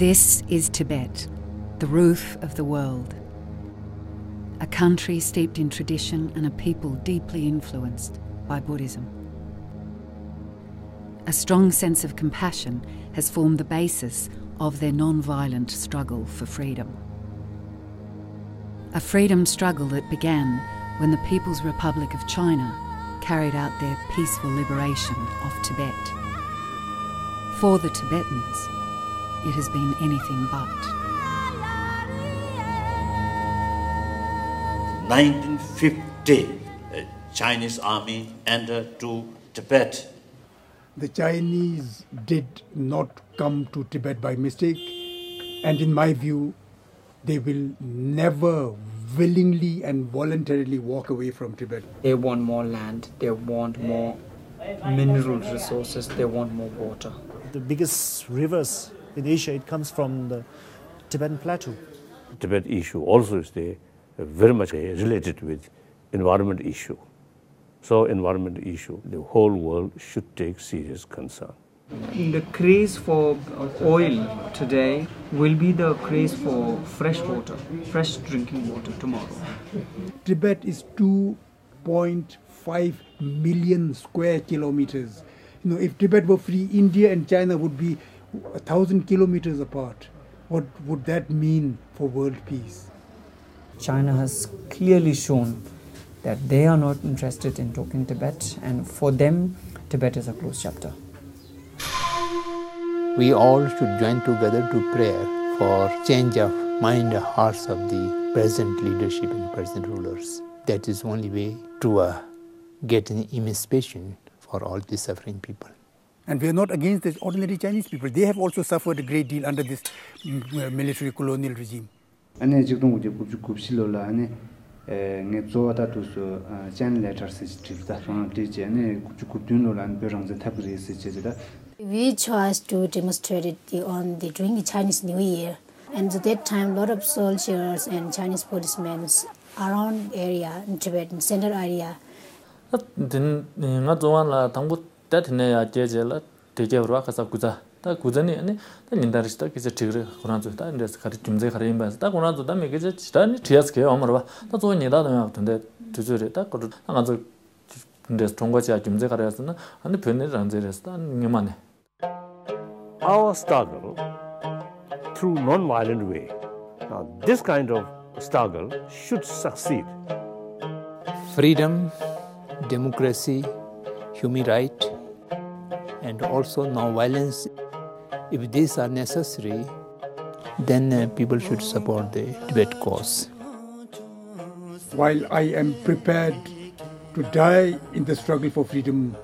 This is Tibet, the roof of the world. A country steeped in tradition and a people deeply influenced by Buddhism. A strong sense of compassion has formed the basis of their non-violent struggle for freedom. A freedom struggle that began when the People's Republic of China carried out their peaceful liberation of Tibet. For the Tibetans, it has been anything but. 1950, the Chinese army entered to Tibet. The Chinese did not come to Tibet by mistake, and in my view, they will never willingly and voluntarily walk away from Tibet. They want more land, they want more mineral resources, they want more water. The biggest rivers in Asia, it comes from the Tibetan plateau. The Tibet issue also is there. Very much related with environment issue. So environment issue, the whole world should take serious concern. The craze for oil today will be the craze for fresh water, fresh drinking water tomorrow. Tibet is 2.5 million square kilometers. You know, if Tibet were free, India and China would be 1,000 kilometers apart. What would that mean for world peace? China has clearly shown that they are not interested in talking Tibet, and for them, Tibet is a closed chapter. We all should join together to prayer for change of mind and hearts of the present leadership and present rulers. That is the only way to get an emancipation for all the suffering people. And we are not against the ordinary Chinese people. They have also suffered a great deal under this military colonial regime. We chose to demonstrate it on the during the Chinese New Year, and at that time a lot of soldiers and Chinese policemen around area in Tibet, in central area. Our struggle through non-violent way. Now this kind of struggle should succeed. Freedom, democracy, human right, and also non-violence. If these are necessary, then people should support the Tibet cause. While I am prepared to die in the struggle for freedom,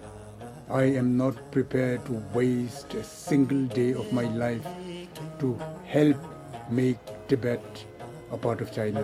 I am not prepared to waste a single day of my life to help make Tibet a part of China.